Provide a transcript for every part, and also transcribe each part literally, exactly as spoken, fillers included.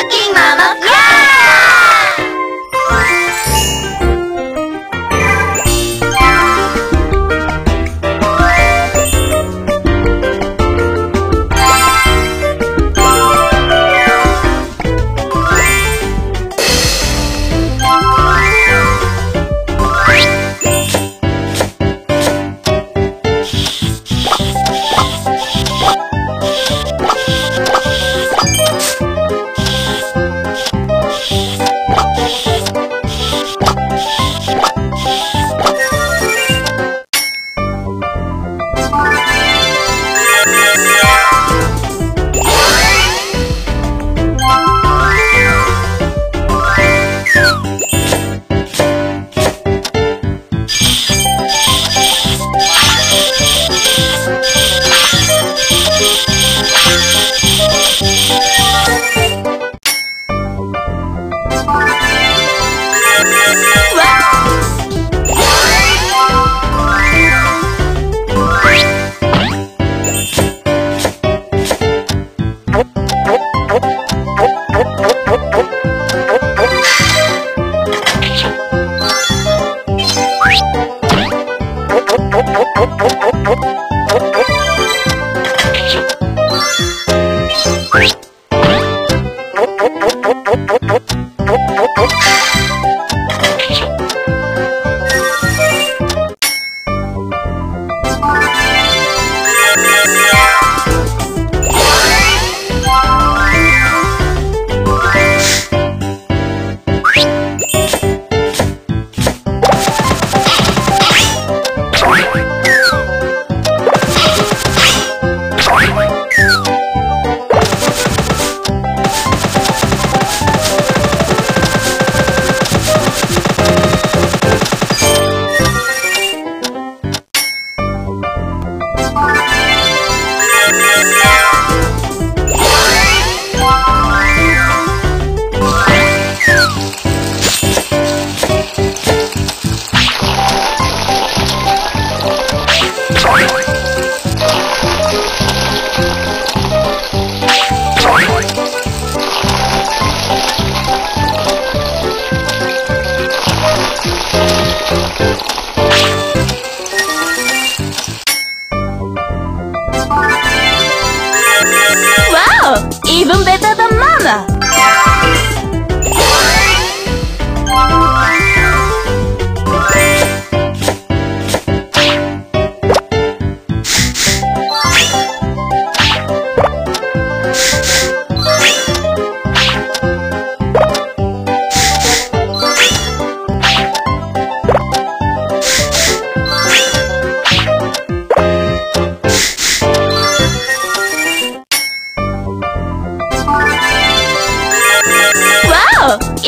Cooking Mama, yeah!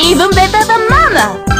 Even better than Mama! Even better than Mama!